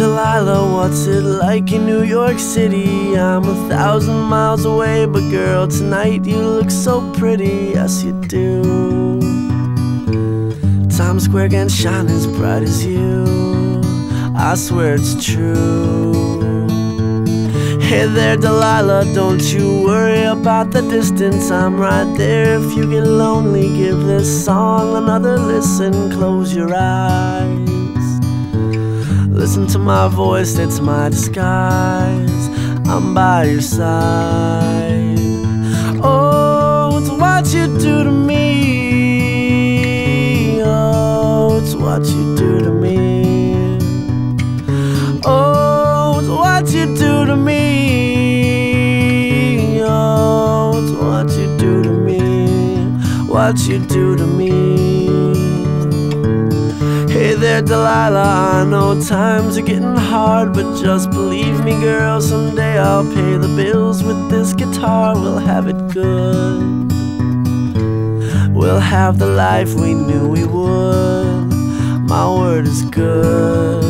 Delilah, what's it like in New York City? I'm 1,000 miles away, but girl, tonight you look so pretty. Yes, you do. Times Square can shine as bright as you. I swear it's true. Hey there, Delilah, don't you worry about the distance. I'm right there if you get lonely. Give this song another listen. Close your eyes, listen to my voice, it's my disguise. I'm by your side. Oh, it's what you do to me. Oh, it's what you do to me. Oh, it's what you do to me. Oh, it's what you do to me. What you do to me. Hey there, Delilah, I know times are getting hard, but just believe me, girl, someday I'll pay the bills with this guitar. We'll have it good. We'll have the life we knew we would. My word is good.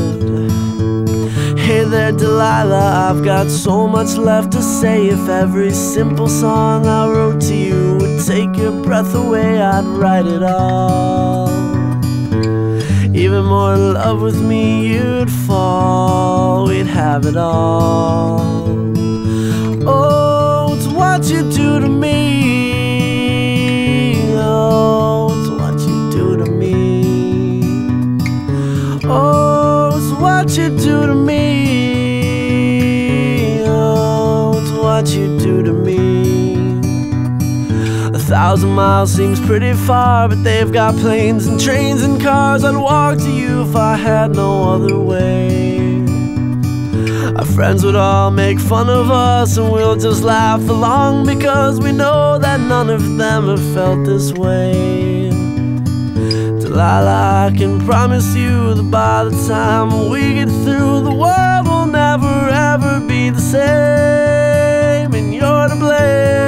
Hey there, Delilah, I've got so much left to say. If every simple song I wrote to you would take your breath away, I'd write it all. Even more in love with me, you'd fall. We'd have it all. Oh, it's what you do to me. Oh, it's what you do to me. Oh, it's what you do to me. Oh, it's what you do to me. 1,000 miles seems pretty far, but they've got planes and trains and cars. I'd walk to you if I had no other way. Our friends would all make fun of us, and we'll just laugh along, because we know that none of them have felt this way. Delilah, I can promise you that by the time we get through, the world will never ever be the same, and you're to blame.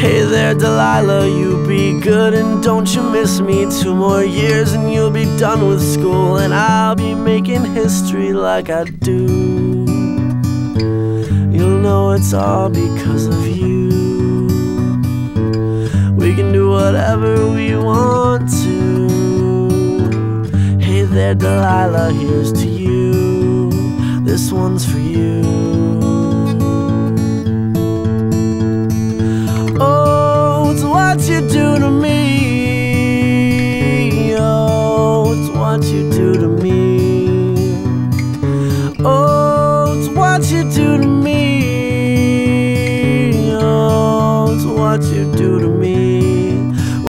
Hey there, Delilah, you be good and don't you miss me. 2 more years and you'll be done with school, and I'll be making history like I do. You'll know it's all because of you. We can do whatever we want to. Hey there, Delilah, here's to you. This one's for you. What you do to me. Oh, it's what you do.